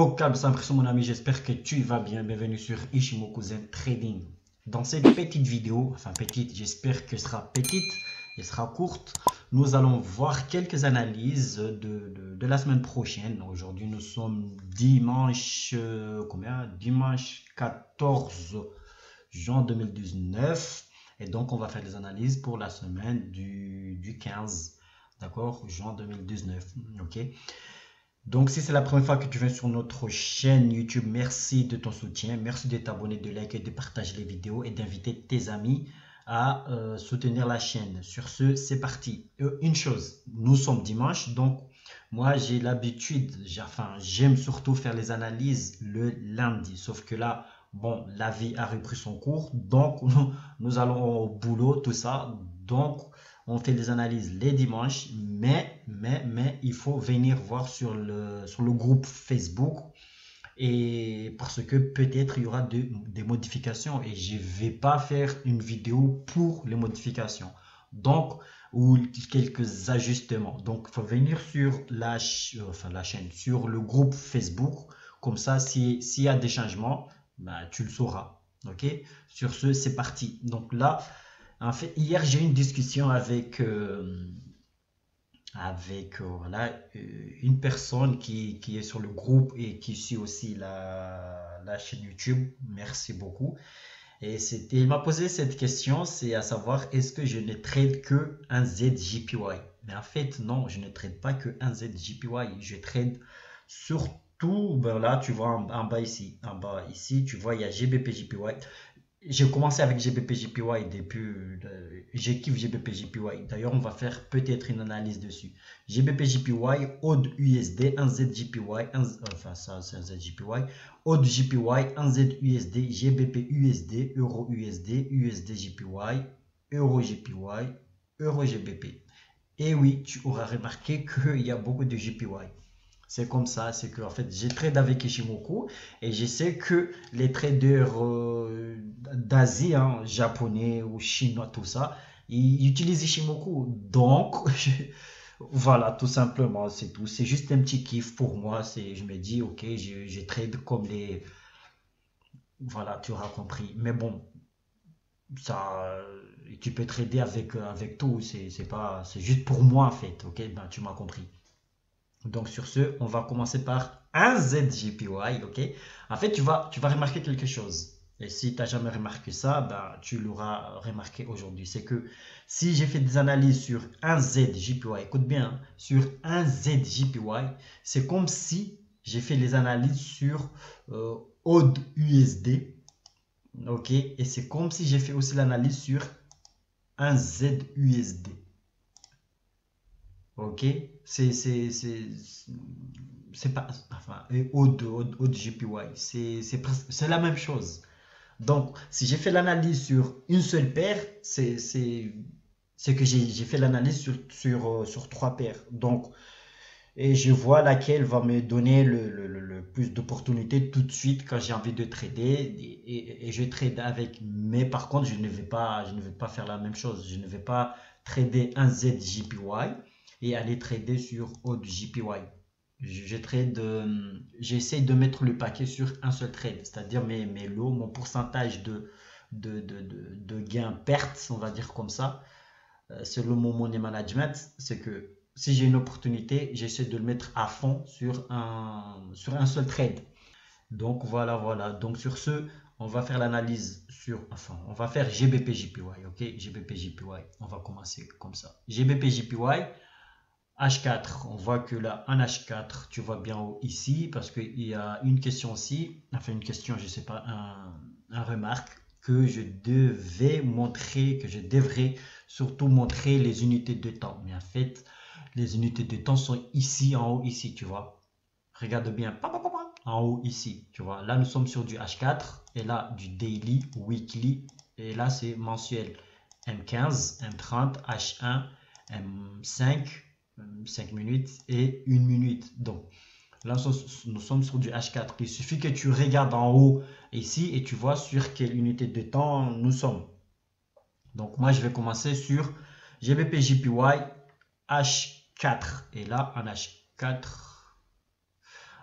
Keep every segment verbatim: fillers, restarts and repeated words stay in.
Oh, câble sans pression, mon ami, j'espère que tu vas bien. Bienvenue sur Ichimoku Zen Trading. Dans cette petite vidéo, enfin petite, j'espère qu'elle sera petite, elle sera courte, nous allons voir quelques analyses de, de, de la semaine prochaine. Aujourd'hui, nous sommes dimanche, euh, combien? Dimanche quatorze juin deux mille dix-neuf. Et donc, on va faire des analyses pour la semaine du, du quinze, d'accord, juin deux mille dix-neuf, ok. Donc, si c'est la première fois que tu viens sur notre chaîne YouTube, merci de ton soutien. Merci de t'abonner, de liker, de partager les vidéos et d'inviter tes amis à euh, soutenir la chaîne. Sur ce, c'est parti. Euh, une chose, nous sommes dimanche, donc moi, j'ai l'habitude, enfin, j'aime surtout faire les analyses le lundi. Sauf que là, bon, la vie a repris son cours. Donc, nous allons au boulot, tout ça. Donc, on fait des analyses les dimanches, mais, mais, mais il faut venir voir sur le, sur le groupe Facebook, et parce que peut-être il y aura de, des modifications et je vais pas faire une vidéo pour les modifications, donc, ou quelques ajustements. Donc, il faut venir sur la, enfin, la chaîne, sur le groupe Facebook, comme ça, s'il si y a des changements, bah, tu le sauras. Ok? Sur ce, c'est parti. Donc là, en fait, hier, j'ai eu une discussion avec, euh, avec euh, voilà, une personne qui, qui est sur le groupe et qui suit aussi la, la chaîne YouTube. Merci beaucoup. Et il m'a posé cette question, c'est à savoir, est-ce que je ne trade que un N Z D J P Y? Mais en fait, non, je ne trade pas que un N Z D J P Y. Je trade surtout, ben là, tu vois, en, en bas ici. En bas ici, tu vois, il y a G B P J P Y. J'ai commencé avec G B P J P Y depuis, euh, j'ai kiffé G B P J P Y. D'ailleurs, on va faire peut-être une analyse dessus. G B P J P Y, A U D U S D, N Z D J P Y, enfin ça c'est N Z D J P Y, A U D J P Y, N Z U S D, G B P U S D, Euro U S D, U S D J P Y, Euro J P Y, Euro G B P. Et oui, tu auras remarqué qu'il y a beaucoup de J P Y. C'est comme ça, c'est que en fait, j'ai trade avec Ichimoku et je sais que les traders euh, d'Asie, hein, japonais ou chinois, tout ça, ils utilisent Ichimoku. Donc, je, voilà, tout simplement, c'est tout. C'est juste un petit kiff pour moi. Je me dis, ok, je, je trade comme les... Voilà, tu auras compris. Mais bon, ça... Tu peux trader avec, avec tout. C'est pas, c'est juste pour moi, en fait. Ok, ben, tu m'as compris. Donc, sur ce, on va commencer par un N Z D J P Y, ok? En fait, tu vas, tu vas remarquer quelque chose. Et si tu n'as jamais remarqué ça, ben, tu l'auras remarqué aujourd'hui. C'est que si j'ai fait des analyses sur un N Z D J P Y, écoute bien, sur un N Z D J P Y, c'est comme si j'ai fait les analyses sur euh, A U D U S D, ok? Et c'est comme si j'ai fait aussi l'analyse sur un N Z U S D. Ok, c'est pas, enfin, A U D J P Y, c'est la même chose. Donc, si j'ai fait l'analyse sur une seule paire, c'est que j'ai fait l'analyse sur, sur, sur trois paires. Donc, et je vois laquelle va me donner le, le, le plus d'opportunités tout de suite quand j'ai envie de trader, et, et, et je trade avec. Mais par contre, je ne vais pas, je ne vais pas faire la même chose. Je ne vais pas trader un N Z D J P Y et aller trader sur A U D J P Y. Je, je trade, euh, j'essaie de mettre le paquet sur un seul trade, c'est-à-dire mes, mes lots, mon pourcentage de, de, de, de, de gain-perte, on va dire comme ça, euh, selon mon money management, c'est que si j'ai une opportunité, j'essaie de le mettre à fond sur un, sur un seul trade. Donc voilà, voilà. Donc sur ce, on va faire l'analyse sur, enfin, on va faire G B P J P Y, ok? G B P J P Y, on va commencer comme ça. G B P J P Y, H quatre, on voit que là, un H quatre, tu vois bien ici, parce qu'il y a une question aussi, enfin une question, je ne sais pas, un, un remarque, que je devais montrer, que je devrais surtout montrer les unités de temps. Mais en fait, les unités de temps sont ici, en haut, ici, tu vois. Regarde bien, en haut, ici, tu vois. Là, nous sommes sur du H quatre, et là, du daily, weekly, et là, c'est mensuel. M quinze, M trente, H un, M cinq, cinq minutes et une minute. Donc là nous sommes sur du H quatre. Il suffit que tu regardes en haut ici et tu vois sur quelle unité de temps nous sommes. Donc moi je vais commencer sur G B P J P Y H quatre, et là un H quatre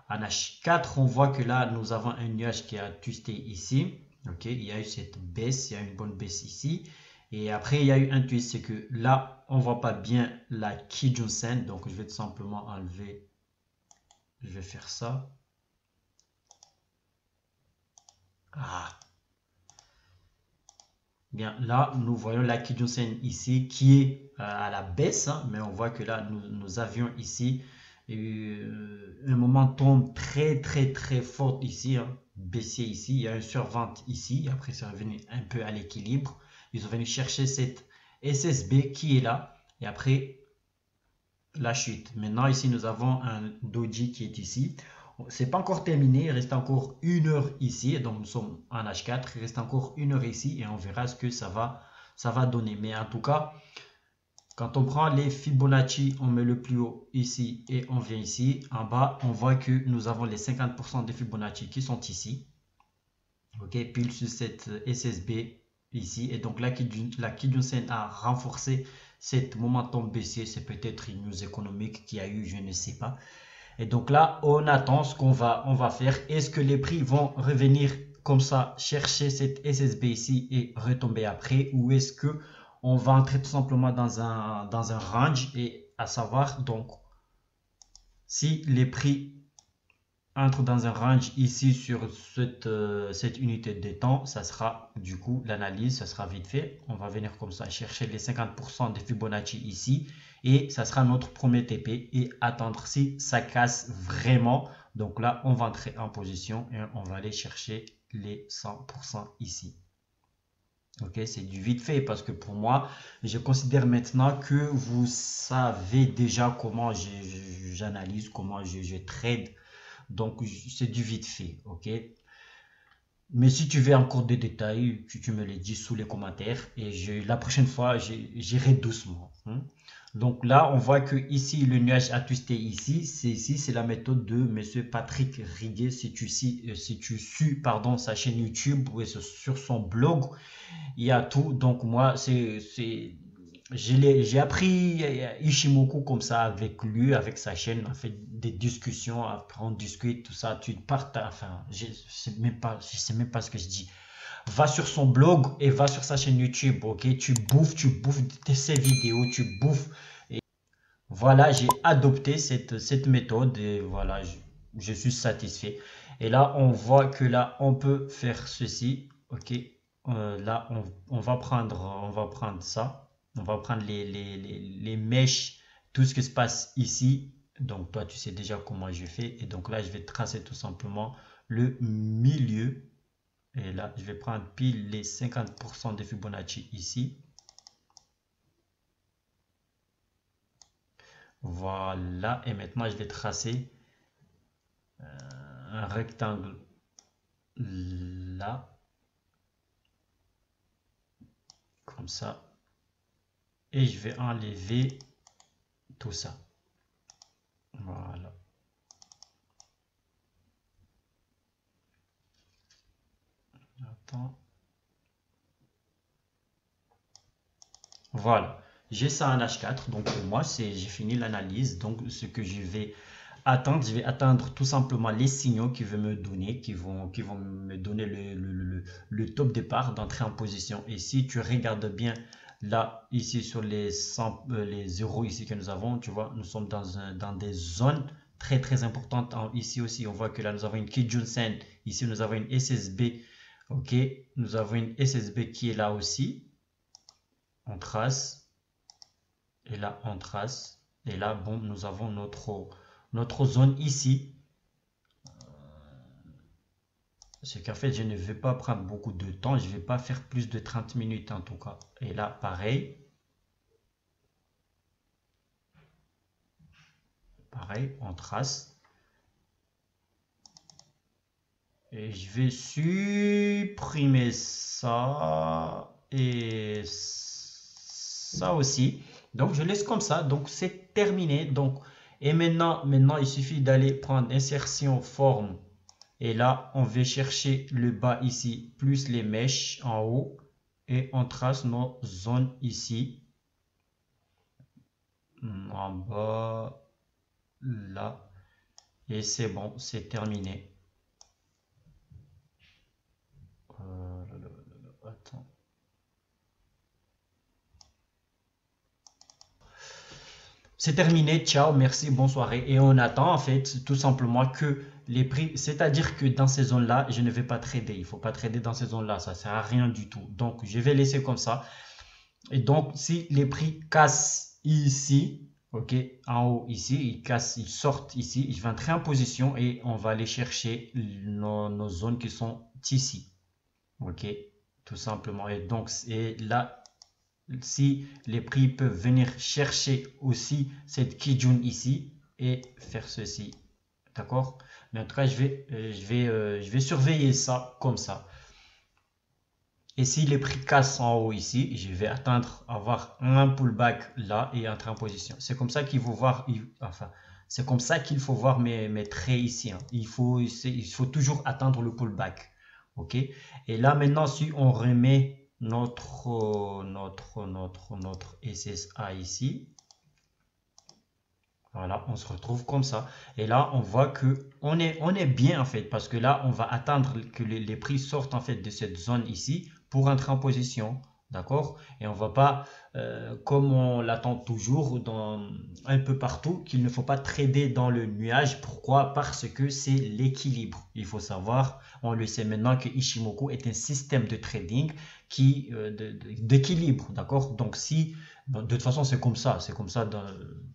En H quatre, on voit que là, nous avons un nuage qui a twisté ici. Okay, il y a eu cette baisse, il y a eu une bonne baisse ici. Et après, il y a eu un twist, c'est que là, on ne voit pas bien la Kijun-sen. Donc, je vais tout simplement enlever. Je vais faire ça. Ah. Bien, là, nous voyons la Kijun-sen ici qui est euh, à la baisse. Hein, mais on voit que là, nous, nous avions ici euh, un momentum très, très, très fort ici. Hein, baissé ici. Il y a une survente ici. Après, c'est revenu un peu à l'équilibre. Ils sont venus chercher cette S S B qui est là. Et après, la chute. Maintenant, ici, nous avons un Doji qui est ici. C'est pas encore terminé. Il reste encore une heure ici. Donc, nous sommes en H quatre. Il reste encore une heure ici. Et on verra ce que ça va, ça va donner. Mais en tout cas, quand on prend les Fibonacci, on met le plus haut ici. Et on vient ici. En bas, on voit que nous avons les cinquante pour cent des Fibonacci qui sont ici. OK. Pile sur cette S S B. Ici, et donc la Kijun-sen a renforcé cette momentum baissier. C'est peut-être une news économique qui a eu, je ne sais pas. Et donc là, on attend ce qu'on va, on va faire. Est-ce que les prix vont revenir comme ça, chercher cette S S B ici et retomber après, ou est-ce que on va entrer tout simplement dans un, dans un range, et à savoir donc si les prix entre dans un range ici sur cette, euh, cette unité de temps, ça sera du coup l'analyse, ça sera vite fait. On va venir comme ça chercher les cinquante pour cent de Fibonacci ici, et ça sera notre premier T P, et attendre si ça casse vraiment. Donc là, on va entrer en position et on va aller chercher les cent pour cent ici. Ok, c'est du vite fait parce que pour moi, je considère maintenant que vous savez déjà comment j'analyse, comment je, je trade. Donc, c'est du vite fait, ok? Mais si tu veux encore des détails, tu, tu me les dis sous les commentaires. Et je, la prochaine fois, j'irai doucement. Hein? Donc là, on voit que ici, le nuage a twisté ici. C'est ici, c'est la méthode de monsieur Patrick Riguet. Si tu, si, si tu suis pardon, sa chaîne YouTube ou sur son blog, il y a tout. Donc moi, c'est... J'ai appris Ichimoku comme ça avec lui, avec sa chaîne. On fait des discussions, après on discute, tout ça. Tu partages, enfin, je ne sais même pas, je sais même pas ce que je dis. Va sur son blog et va sur sa chaîne YouTube, ok? Tu bouffes, tu bouffes ses vidéos, tu bouffes. Et voilà, j'ai adopté cette, cette méthode et voilà, je, je suis satisfait. Et là, on voit que là, on peut faire ceci, ok? Euh, là, on, on, va prendre, on va prendre ça. On va prendre les, les, les, les mèches, tout ce qui se passe ici. Donc, toi, tu sais déjà comment je fais. Et donc là, je vais tracer tout simplement le milieu. Et là, je vais prendre pile les cinquante pour cent de Fibonacci ici. Voilà. Et maintenant, je vais tracer un rectangle là. Comme ça. Et je vais enlever tout ça. Voilà. Attends. Voilà. J'ai ça en H quatre. Donc pour moi, j'ai fini l'analyse. Donc ce que je vais attendre, je vais attendre tout simplement les signaux qui vont me donner, qui vont, qui vont me donner le, le, le, le top départ d'entrée en position. Et si tu regardes bien. Là, ici, sur les, cent, euh, les zéros ici que nous avons, tu vois, nous sommes dans, un, dans des zones très, très importantes. En, ici aussi, on voit que là, nous avons une Kijun-sen. Ici, nous avons une S S B. OK, nous avons une S S B qui est là aussi. On trace. Et là, on trace. Et là, bon, nous avons notre, notre zone ici. C'est qu'en fait, je ne vais pas prendre beaucoup de temps. Je ne vais pas faire plus de trente minutes en tout cas. Et là, pareil. Pareil, on trace. Et je vais supprimer ça. Et ça aussi. Donc, je laisse comme ça. Donc, c'est terminé. Donc, et maintenant, maintenant, il suffit d'aller prendre insertion forme. Et là, on va chercher le bas ici, plus les mèches en haut. Et on trace nos zones ici. En bas, là. Et c'est bon, c'est terminé. Euh, là, là, là, là, attends. C'est terminé, ciao, merci, bonne soirée. Et on attend en fait tout simplement que les prix, c'est-à-dire que dans ces zones-là, je ne vais pas trader. Il ne faut pas trader dans ces zones-là, ça ne sert à rien du tout. Donc, je vais laisser comme ça. Et donc, si les prix cassent ici, ok, en haut ici, ils cassent, ils sortent ici, ils vont entrer en position et on va aller chercher nos, nos zones qui sont ici. Ok, tout simplement. Et donc, et là, si les prix peuvent venir chercher aussi cette Kijun ici et faire ceci. D'accord? Mais en tout cas, je vais, je, vais, je vais surveiller ça comme ça. Et si les prix cassent en haut ici, je vais attendre avoir un pullback là et entrer en position. C'est comme ça qu'il faut voir, enfin, c'est comme ça qu'il faut voir mes, mes traits ici. Hein. Il faut, il faut toujours attendre le pullback. Ok? Et là, maintenant, si on remet notre, notre, notre, notre S S A ici. Voilà, on se retrouve comme ça. Et là, on voit que on est, on est bien en fait. Parce que là, on va attendre que les, les prix sortent en fait de cette zone ici pour entrer en position. D'accord? Et on ne va pas, euh, comme on l'attend toujours dans, un peu partout, qu'il ne faut pas trader dans le nuage. Pourquoi? Parce que c'est l'équilibre. Il faut savoir, on le sait maintenant, que Ichimoku est un système de trading qui euh, d'équilibre. D'accord? Donc, si... De toute façon, c'est comme ça, c'est comme ça dans,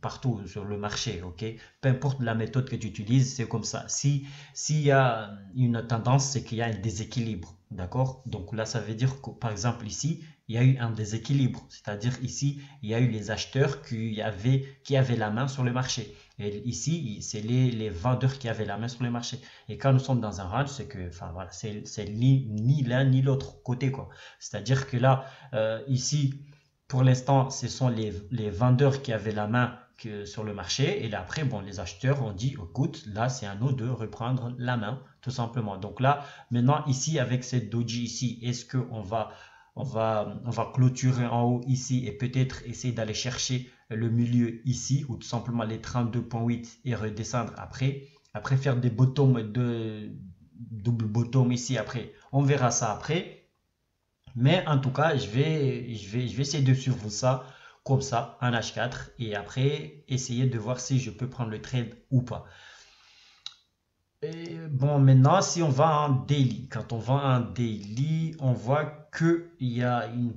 partout sur le marché, ok? Peu importe la méthode que tu utilises, c'est comme ça. Si, s'il y a une tendance, c'est qu'il y a un déséquilibre, d'accord? Donc là, ça veut dire que, par exemple, ici, il y a eu un déséquilibre. C'est-à-dire ici, il y a eu les acheteurs qui avaient, qui avaient la main sur le marché. Et ici, c'est les, les vendeurs qui avaient la main sur le marché. Et quand nous sommes dans un range, c'est que, enfin voilà, c'est ni, ni l'un ni l'autre côté, quoi. C'est-à-dire que là, euh, ici... Pour l'instant, ce sont les, les vendeurs qui avaient la main que, sur le marché. Et là, après, bon, les acheteurs ont dit, écoute, là, c'est à nous de reprendre la main, tout simplement. Donc là, maintenant, ici, avec cette doji ici, est-ce qu'on va, on va, on va clôturer en haut ici et peut-être essayer d'aller chercher le milieu ici ou tout simplement les trente-deux virgule huit et redescendre après, après faire des bottoms, de double bottom ici après. On verra ça après. Mais en tout cas, je vais, je vais, je vais essayer de suivre ça comme ça en H quatre et après essayer de voir si je peux prendre le trade ou pas. Et bon, maintenant, si on va en daily, quand on va en daily, on voit qu'il y a une,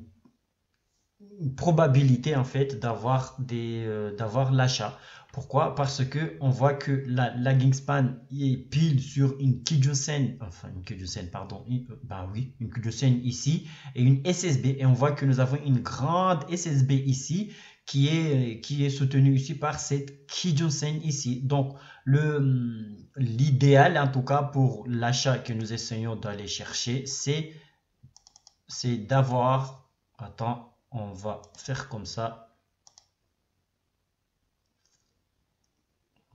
une probabilité en fait d'avoir des, euh, d'avoir l'achat. Pourquoi? Parce que on voit que la lagging span est pile sur une Kijun-sen, enfin une Kijun-sen, pardon, une, bah oui, une Kijun-sen ici et une S S B. Et on voit que nous avons une grande S S B ici qui est, qui est soutenue ici par cette Kijun-sen ici. Donc, le l'idéal en tout cas pour l'achat que nous essayons d'aller chercher, c'est c'est d'avoir, attends, on va faire comme ça.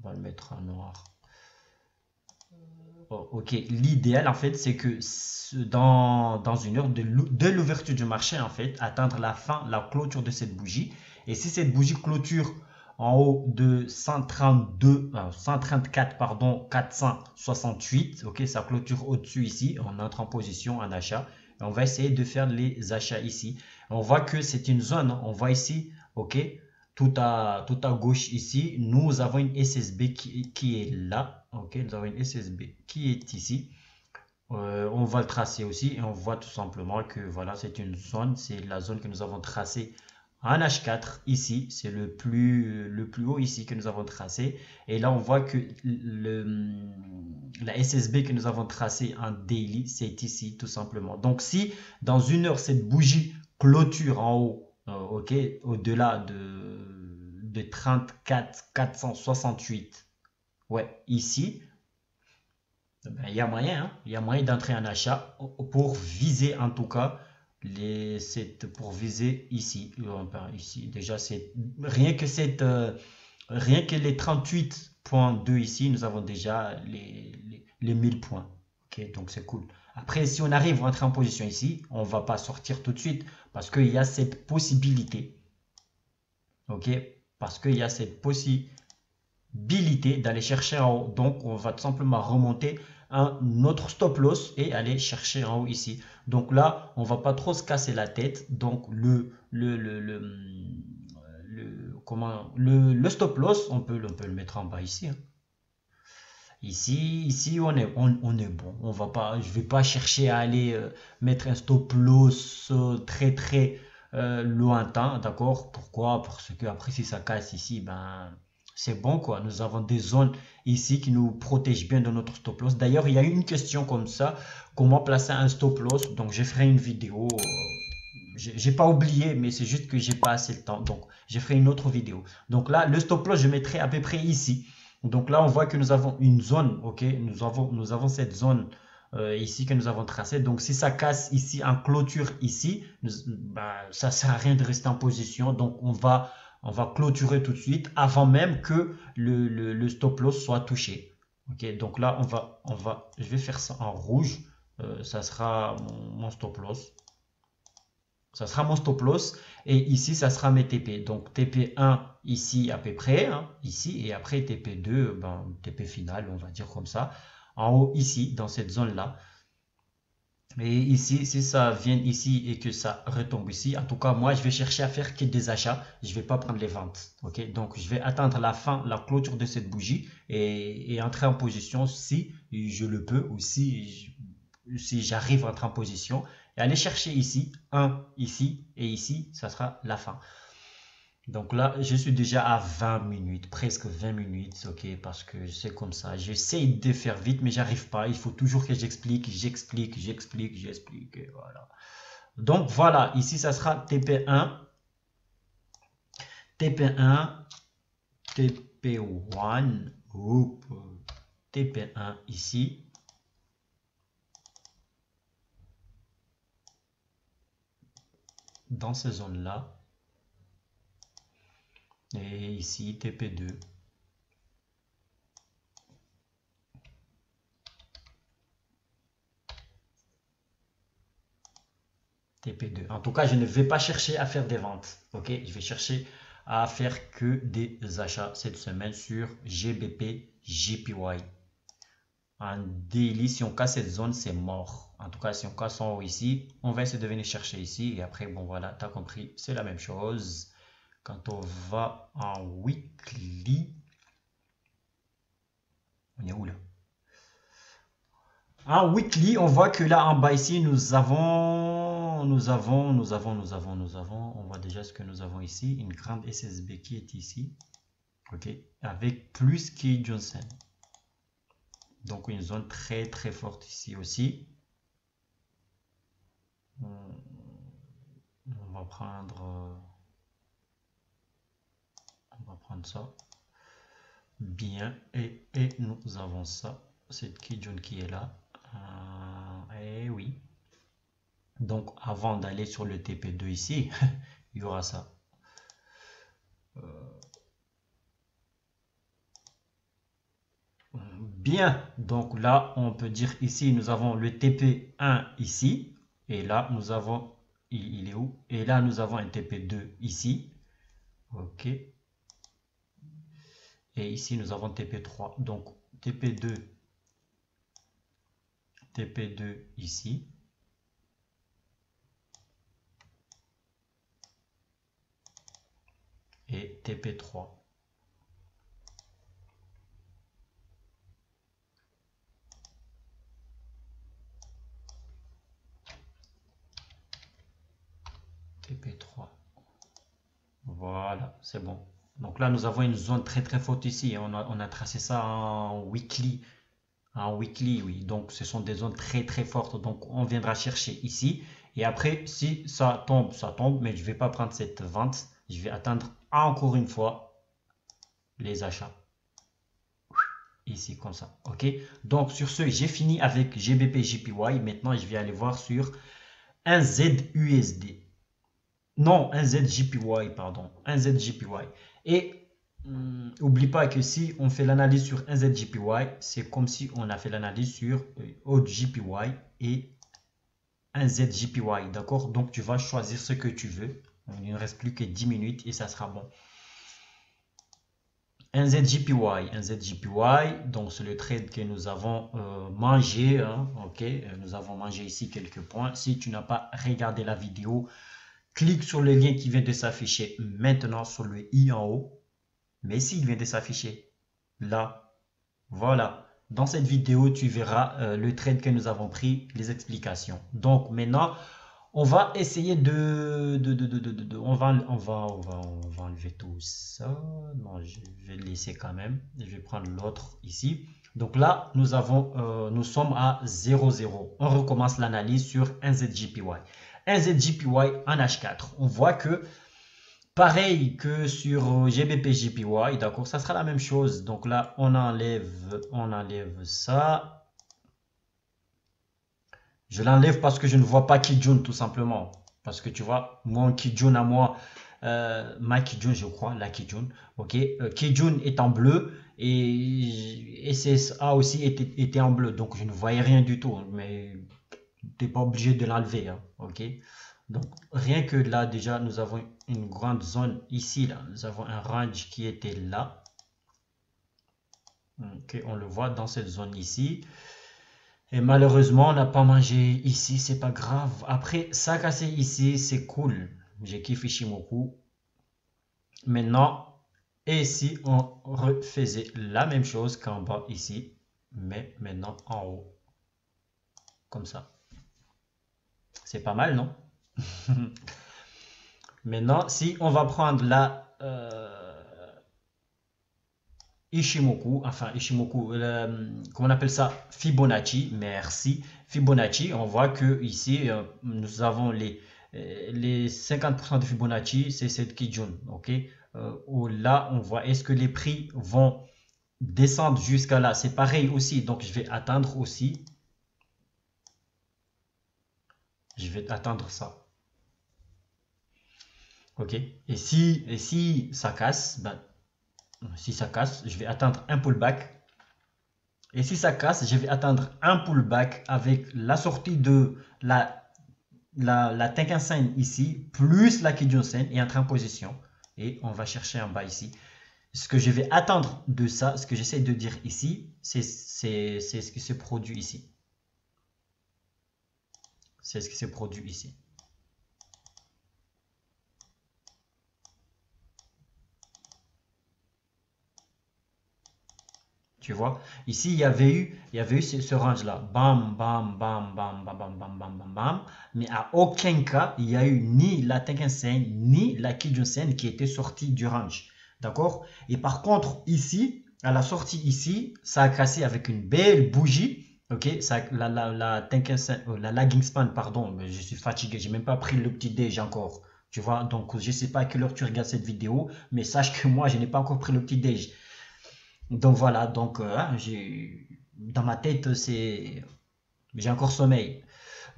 On va le mettre en noir. Oh, ok, l'idéal en fait c'est que dans, dans une heure de l'ouverture du marché en fait, atteindre la fin, la clôture de cette bougie. Et si cette bougie clôture en haut de cent trente-deux, cent trente-quatre pardon, quatre cent soixante-huit, ok, ça clôture au-dessus ici, on entre en position en achat. Et on va essayer de faire les achats ici. On voit que c'est une zone, on voit ici, ok. Tout à, tout à gauche ici, nous avons une S S B qui, qui est là. Ok, nous avons une S S B qui est ici. Euh, on va le tracer aussi et on voit tout simplement que voilà, c'est une zone. C'est la zone que nous avons tracée en H quatre ici. C'est le plus, le plus haut ici que nous avons tracé. Et là, on voit que le, la S S B que nous avons tracée en daily, c'est ici tout simplement. Donc, si dans une heure, cette bougie clôture en haut, ok, au-delà de, de trente-quatre, quatre cent soixante-huit, ouais, ici, ben, il y a moyen, hein, il y a moyen d'entrer en achat pour viser en tout cas, les, cette, pour viser ici, ben, ici déjà, c'est rien que cette, euh, rien que les trente-huit virgule deux ici, nous avons déjà les, les, les mille points, ok, donc c'est cool. Après, si on arrive à entrer en position ici, on ne va pas sortir tout de suite parce qu'il y a cette possibilité. Ok? Parce qu'il y a cette possi possibilité d'aller chercher en haut. Donc on va tout simplement remonter un autre stop loss et aller chercher en haut ici. Donc là on va pas trop se casser la tête. Donc le le le, le, le comment le, le stop loss on peut on peut le mettre en bas ici. Hein. Ici, ici on est, on, on est bon. On va pas, je vais pas chercher à aller euh, mettre un stop loss euh, très très euh, lointain, d'accord? Pourquoi? Parce que après si ça casse ici, ben c'est bon quoi. Nous avons des zones ici qui nous protègent bien de notre stop loss. D'ailleurs, il y a une question comme ça, comment placer un stop loss? Donc je ferai une vidéo. Euh, J'ai pas oublié, mais c'est juste que j'ai pas assez le temps. Donc je ferai une autre vidéo. Donc là, le stop loss, je mettrai à peu près ici. Donc là, on voit que nous avons une zone, ok, nous avons, nous avons cette zone euh, ici que nous avons tracée. Donc si ça casse ici, en clôture ici, nous, bah, ça sert à rien de rester en position. Donc on va, on va clôturer tout de suite avant même que le, le, le stop loss soit touché. Ok, donc là, on va, on va, je vais faire ça en rouge. Euh, ça sera mon, mon stop loss. Ça sera mon stop loss et ici ça sera mes T P. Donc T P un ici à peu près, hein, ici, et après T P deux, ben, T P final, on va dire comme ça, en haut ici, dans cette zone là. Et ici, si ça vient ici et que ça retombe ici, en tout cas moi je vais chercher à faire que des achats, je vais pas prendre les ventes. Ok, donc je vais attendre la fin, la clôture de cette bougie et, et entrer en position si je le peux ou si je, si j'arrive à entrer en position. Et aller chercher ici, un ici et ici, ça sera la fin. Donc là, je suis déjà à vingt minutes, presque vingt minutes, ok, parce que c'est comme ça. J'essaie de faire vite, mais j'arrive pas. Il faut toujours que j'explique, j'explique, j'explique, j'explique, et voilà. Donc voilà, ici, ça sera T P un, T P un, T P un, oups, T P un ici. Dans ces zones là et ici T P deux, T P deux. En tout cas, je ne vais pas chercher à faire des ventes, ok, je vais chercher à faire que des achats cette semaine sur G B P J P Y en daily. Si on casse cette zone, c'est mort. En tout cas, si on casse en haut ici, on va essayer de venir chercher ici. Et après, bon, voilà, tu as compris, c'est la même chose. Quand on va en weekly, on est où là? En weekly, on voit que là, en bas ici, nous avons, nous avons, nous avons, nous avons, nous avons, on voit déjà ce que nous avons ici. Une grande S S B qui est ici, ok, avec plus Kijun-sen. Donc, une zone très, très forte ici aussi. On va prendre on va prendre ça bien et, et nous avons ça, cette Kijun qui est là, euh, et oui, donc avant d'aller sur le T P deux ici il y aura ça, bien. Donc là on peut dire ici nous avons le T P un ici. Et là, nous avons, il, il est où? Et là, nous avons un T P deux ici. OK. Et ici, nous avons T P trois. Donc, T P deux, T P deux ici. Et T P trois. T P trois. Voilà, c'est bon. Donc là, nous avons une zone très très forte ici. On a, on a tracé ça en weekly. En weekly, oui. Donc, ce sont des zones très très fortes. Donc, on viendra chercher ici. Et après, si ça tombe, ça tombe. Mais je ne vais pas prendre cette vente. Je vais attendre encore une fois les achats. Ici, comme ça. OK. Donc, sur ce, j'ai fini avec G B P J P Y. Maintenant, je vais aller voir sur N Z U S D. Non, N Z J P Y, pardon, N Z J P Y. Et hum, n'oublie pas que si on fait l'analyse sur N Z J P Y, c'est comme si on a fait l'analyse sur A U D J P Y et N Z J P Y, d'accord? Donc, tu vas choisir ce que tu veux. Il ne reste plus que dix minutes et ça sera bon. N Z D J P Y, N Z D J P Y, donc c'est le trade que nous avons euh, mangé, hein, ok, nous avons mangé ici quelques points. Si tu n'as pas regardé la vidéo, clique sur le lien qui vient de s'afficher maintenant sur le i en haut, mais s'il vient de s'afficher là, voilà. Dans cette vidéo, tu verras euh, le trade que nous avons pris, les explications. Donc maintenant, on va essayer de, de, de, de, de, de on, va, on, va, on, va, on va enlever tout ça. Non, je vais le laisser quand même. Je vais prendre l'autre ici. Donc là, nous, avons, euh, nous sommes à zéro virgule zéro. On recommence l'analyse sur N Z D J P Y. N Z D J P Y en H quatre. On voit que pareil que sur G B P J P Y, d'accord, ça sera la même chose. Donc là, on enlève, on enlève ça. Je l'enlève parce que je ne vois pas Kijun, tout simplement. Parce que tu vois, mon Kijun à moi, euh, ma Kijun, je crois, la Kijun. Ok, euh, Kijun est en bleu et S S A aussi était, était en bleu. Donc je ne voyais rien du tout, mais tu n'es pas obligé de l'enlever, hein, ok. Donc, rien que là, déjà, nous avons une grande zone ici, là. Nous avons un range qui était là. Okay, on le voit dans cette zone ici. Et malheureusement, on n'a pas mangé ici. C'est pas grave. Après, ça cassé ici, c'est cool. J'ai kiffé Ichimoku. Maintenant, et si on refaisait la même chose qu'en bas ici, mais maintenant en haut. Comme ça. C'est pas mal, non? Maintenant, si on va prendre la euh, Ichimoku, enfin Ichimoku, euh, comment on appelle ça, Fibonacci, merci, Fibonacci, on voit que ici euh, nous avons les, euh, les cinquante pour cent de Fibonacci, c'est cette Kijun, ok, euh, où là on voit est-ce que les prix vont descendre jusqu'à là, c'est pareil aussi, donc je vais attendre aussi, je vais attendre ça. Ok, et si, et si ça casse, ben, si ça casse, je vais attendre un pullback. Et si ça casse, je vais attendre un pullback avec la sortie de la, la, la Tenkan-sen ici, plus la Kijun-sen et entrer en position. Et on va chercher en bas ici. Ce que je vais attendre de ça, ce que j'essaie de dire ici, c'est ce qui se produit ici. C'est ce qui s'est produit ici. Tu vois, ici il y avait eu, il y avait eu ce, ce range là, bam, bam, bam, bam, bam, bam, bam, bam, bam, bam, mais à aucun cas il n'y a eu ni la Tenkan-sen ni la Kijun-sen qui était sortie du range, d'accord. Et par contre ici, à la sortie ici, ça a cassé avec une belle bougie, ok, ça, la la la Tenkan-sen, euh, la lagging span, pardon, mais je suis fatigué, j'ai même pas pris le petit déj encore, tu vois, donc je sais pas à quelle heure tu regardes cette vidéo, mais sache que moi je n'ai pas encore pris le petit déj. Donc voilà, donc euh, j'ai dans ma tête, c'est j'ai encore sommeil.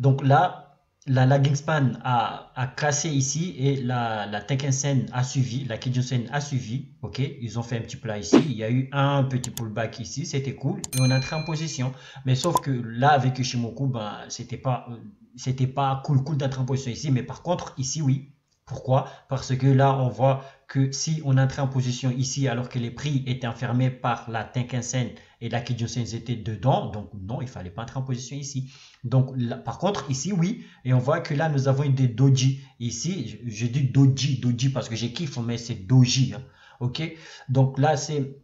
Donc là, la lagging span a, a cassé ici et la, la Tenkan-sen a suivi, la Kijun-sen a suivi. Ok, ils ont fait un petit plat ici. Il y a eu un petit pullback ici, c'était cool et on est entré en position. Mais sauf que là, avec Ichimoku, ben c'était pas, c'était pas cool, cool d'être en position ici. Mais par contre, ici, oui. Pourquoi? Parce que là, on voit que si on entrait en position ici, alors que les prix étaient enfermés par la Tenkan-sen et la Kijun-sen étaient dedans, donc non, il ne fallait pas entrer en position ici. Donc, là, par contre, ici, oui, et on voit que là, nous avons des Doji. Ici, je, je dis Doji, Doji parce que j'ai kiffé, mais c'est Doji. Hein, ok? Donc là, c'est...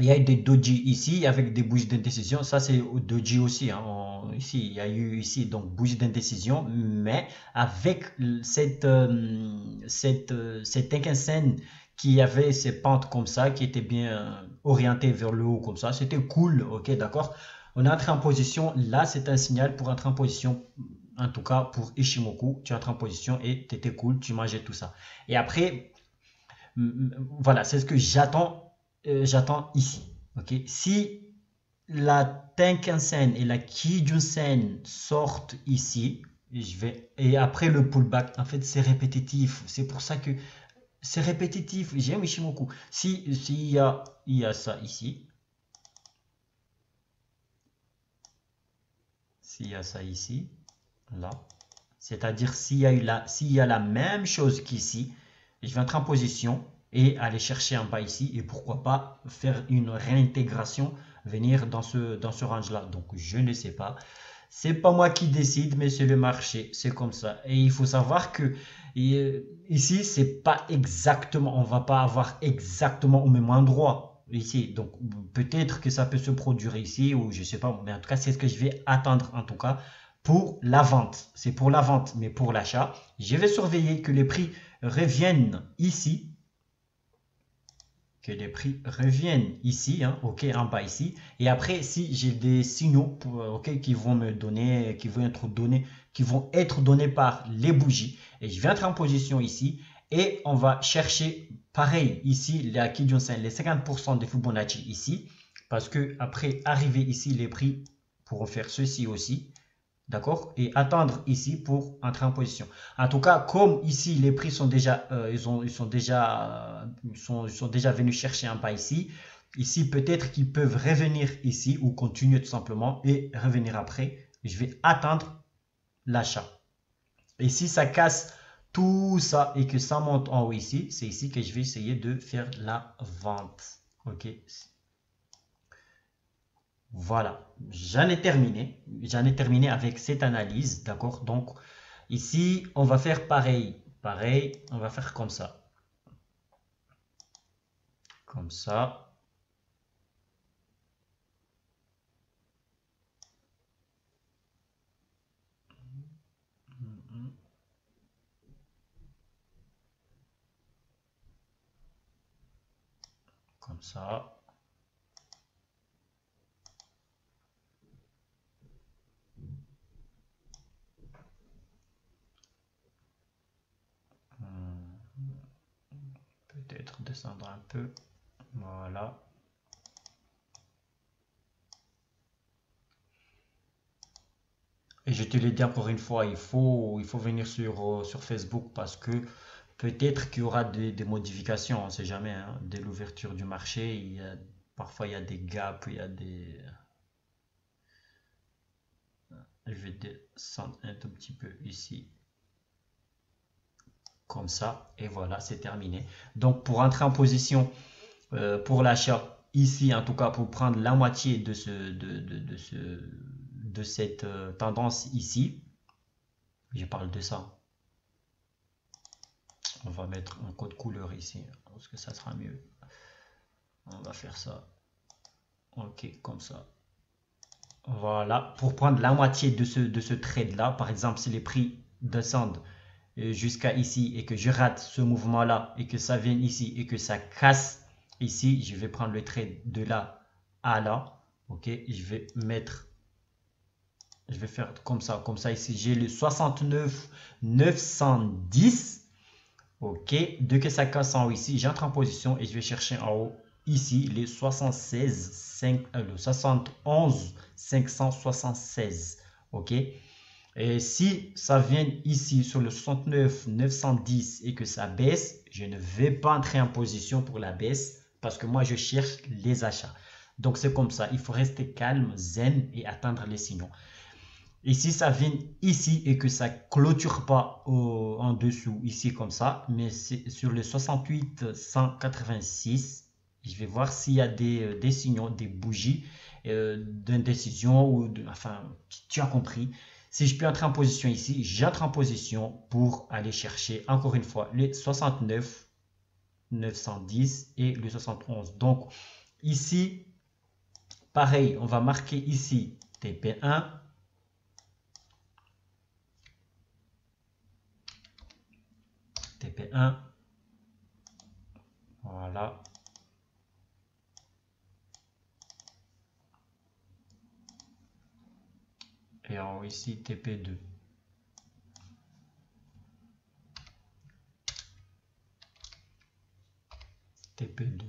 Il y a eu des doji ici avec des bougies d'indécision. Ça, c'est doji aussi. Hein. On, ici, il y a eu ici donc bougie d'indécision, mais avec cette euh, cette euh, cette Tenkan-sen qui avait ces pentes comme ça, qui était bien orientée vers le haut comme ça. C'était cool. Ok, d'accord. On est entré en position. Là, c'est un signal pour entrer en position. En tout cas, pour Ichimoku, tu entres en position et tu étais cool. Tu mangeais tout ça. Et après, voilà, c'est ce que j'attends. Euh, j'attends ici, ok. Si la Tenkan-sen et la Kijun-sen sortent ici, je vais, et après le pullback, en fait c'est répétitif, c'est pour ça que c'est répétitif, j'aime Ichimoku. Si, si il, y a, il y a ça ici, s'il y a ça ici, là, c'est à dire s'il y a eu là, s'il y a la même chose qu'ici, je vais entrer en position. et aller chercher un bas ici et pourquoi pas faire une réintégration, venir dans ce, dans ce range là. Donc je ne sais pas, c'est pas moi qui décide, mais c'est le marché, c'est comme ça. Et il faut savoir que ici c'est pas exactement, on va pas avoir exactement au même endroit ici, donc peut-être que ça peut se produire ici ou je sais pas, mais en tout cas c'est ce que je vais attendre en tout cas pour la vente. C'est pour la vente, mais pour l'achat je vais surveiller que les prix reviennent ici, que les prix reviennent ici, hein, ok, en bas ici. Et après, si j'ai des signaux pour, ok, qui vont me donner, qui vont être donnés, qui vont être donnés par les bougies, et je vais entrer en position ici, et on va chercher pareil ici la Kijun-sen, les cinquante pour cent de Fibonacci ici, parce que après arriver ici, les prix pourront faire ceci aussi. D'accord, et attendre ici pour entrer en position. En tout cas, comme ici les prix sont déjà, euh, ils, ont, ils sont déjà, euh, ils sont, ils sont déjà venus chercher un pas ici. Ici, peut-être qu'ils peuvent revenir ici ou continuer tout simplement et revenir après. Je vais attendre l'achat. Et si ça casse tout ça et que ça monte en haut ici, c'est ici que je vais essayer de faire la vente. Ok. Voilà, j'en ai terminé. J'en ai terminé avec cette analyse, d'accord? Donc, ici, on va faire pareil. Pareil, on va faire comme ça. Comme ça. Comme ça. Peut-être descendre un peu, voilà. Et je te l'ai dit encore une fois, il faut, il faut venir sur, sur Facebook parce que peut-être qu'il y aura des, des modifications, on ne sait jamais, hein, dès l'ouverture du marché. Il y a, parfois il y a des gaps, il y a des... Je vais descendre un tout petit peu ici. Comme ça, et voilà, c'est terminé. Donc pour entrer en position euh, pour l'achat ici, en tout cas pour prendre la moitié de ce de, de, de, ce, de cette euh, tendance ici, je parle de ça, on va mettre un code couleur ici parce que ça sera mieux. On va faire ça, ok, comme ça. Voilà, pour prendre la moitié de ce, de ce trade là, par exemple si les prix descendent jusqu'à ici et que je rate ce mouvement là et que ça vienne ici et que ça casse ici, je vais prendre le trade de là à là, ok, je vais mettre, je vais faire comme ça, comme ça ici j'ai le soixante-neuf neuf cent dix, ok, dès que ça casse en haut ici j'entre en position et je vais chercher en haut ici les soixante-seize cinq, euh, le soixante et onze cinq cent soixante-seize, ok. Et si ça vient ici sur le soixante-neuf neuf cent dix et que ça baisse, je ne vais pas entrer en position pour la baisse parce que moi, je cherche les achats. Donc, c'est comme ça. Il faut rester calme, zen et attendre les signaux. Et si ça vient ici et que ça clôture pas au, en dessous, ici comme ça, mais sur le soixante-huit cent quatre-vingt-six, je vais voir s'il y a des, des signaux, des bougies euh, d'indécision ou de, enfin, tu as compris. Si je peux entrer en position ici, j'entre en position pour aller chercher encore une fois les soixante-neuf neuf cent dix et le soixante et onze. Donc ici, pareil, on va marquer ici T P un. T P un. Voilà. Et en haut ici T P deux. T P deux.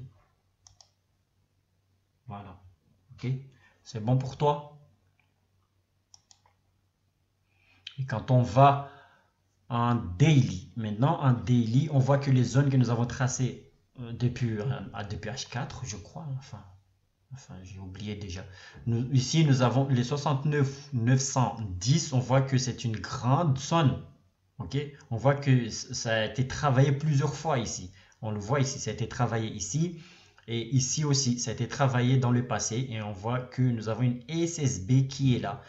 Voilà. Ok. C'est bon pour toi. Et quand on va en daily, maintenant en daily, on voit que les zones que nous avons tracées depuis, depuis H quatre, je crois, enfin. Enfin, j'ai oublié déjà. Nous, ici, nous avons les soixante-neuf neuf cent dix. On voit que c'est une grande zone. Ok, on voit que ça a été travaillé plusieurs fois ici. On le voit ici, ça a été travaillé ici. Et ici aussi, ça a été travaillé dans le passé. Et on voit que nous avons une S S B qui est là.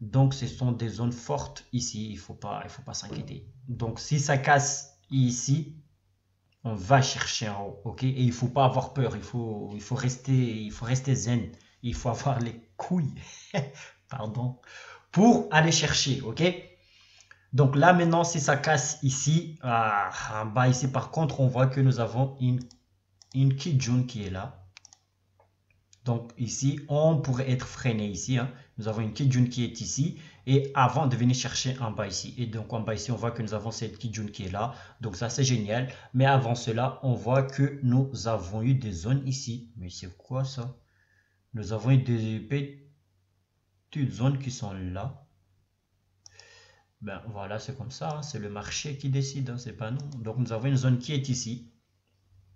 Donc, ce sont des zones fortes ici. Il ne faut pas, il faut pas s'inquiéter. Donc, si ça casse ici, on va chercher en haut. Okay, et il ne faut pas avoir peur. Il faut, il faut rester, il faut rester zen. Il faut avoir les couilles pardon, pour aller chercher. Ok. Donc là, maintenant, si ça casse ici, ah, en bas ici, par contre, on voit que nous avons une une Kijun qui est là. Donc ici, on pourrait être freiné ici. Hein. Nous avons une Kijun qui est ici. Et avant de venir chercher en bas ici. Et donc en bas ici, on voit que nous avons cette Kijun qui est là. Donc ça, c'est génial. Mais avant cela, on voit que nous avons eu des zones ici. Mais c'est quoi ça? Nous avons eu des petites zones qui sont là. Ben voilà, c'est comme ça. Hein. C'est le marché qui décide. Hein. C'est pas nous. Donc nous avons une zone qui est ici.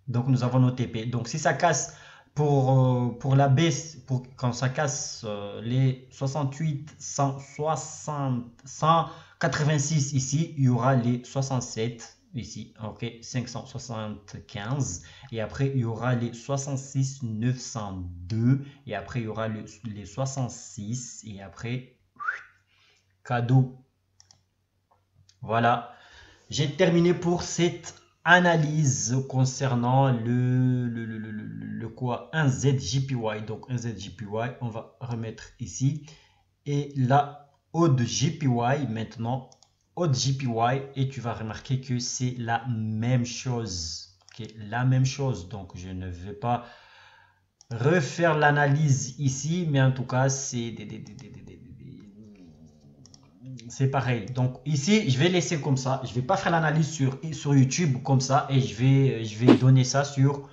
Donc nous avons nos T P. Donc si ça casse pour, euh, pour la baisse, pour, quand ça casse euh, les soixante-huit, cent soixante, cent quatre-vingt-six ici, il y aura les soixante-sept ici, ok, cinq cent soixante-quinze. Et après il y aura les soixante-six, neuf cent deux. Et après il y aura le, les soixante-six. Et après, cadeau. Voilà, j'ai terminé pour cette analyse concernant le, le, le, le, le quoi N Z D J P Y. Donc N Z D J P Y, on va remettre ici. Et là, A U D J P Y maintenant, A U D J P Y. Et tu vas remarquer que c'est la même chose. Okay, la même chose. Donc je ne vais pas refaire l'analyse ici. Mais en tout cas, c'est des, des, des, des, des, des, c'est pareil. Donc ici, je vais laisser comme ça. Je vais pas faire l'analyse sur, sur YouTube comme ça. Et je vais, je vais donner ça sur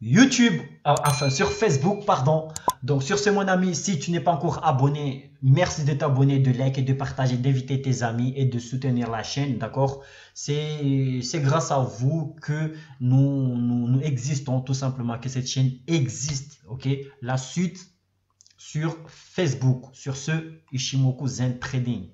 YouTube. Euh, enfin, sur Facebook, pardon. Donc sur ce, mon ami, si tu n'es pas encore abonné, merci de t'abonner, de liker, de partager, d'inviter tes amis et de soutenir la chaîne. D'accord? C'est grâce à vous que nous, nous, nous existons, tout simplement, que cette chaîne existe. Ok? La suite sur Facebook. Sur ce, Ichimoku Zen Trading.